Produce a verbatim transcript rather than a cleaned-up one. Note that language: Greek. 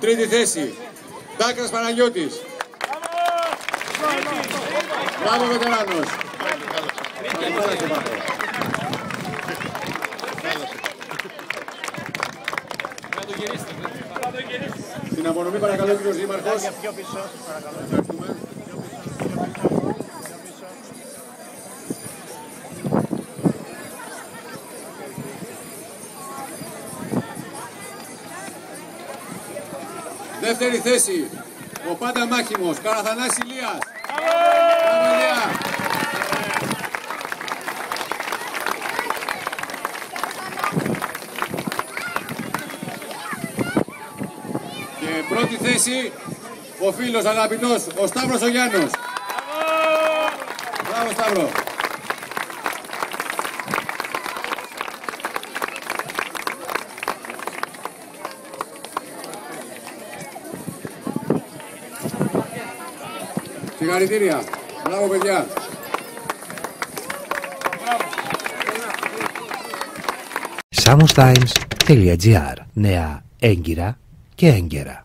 Τρίτη θέση, Τάκρας Παναγιώτης. Μπράβο, βετεράνος. Την απονομή παρακαλώ, κύριος Δήμαρχος. Πιο πίσω, παρακαλώ. Δεύτερη θέση, ο πάντα μάχημος, Καραθανάσης Ηλίας. Και πρώτη θέση, ο φίλος αγαπητός, ο Σταύρος ο Γιάννος. Μπράβο, Σταύρο. Συγχαρητήρια. Μπράβο, παιδιά. σάμου Times τελεία τζι άρ. Νέα έγκυρα και έγκαιρα.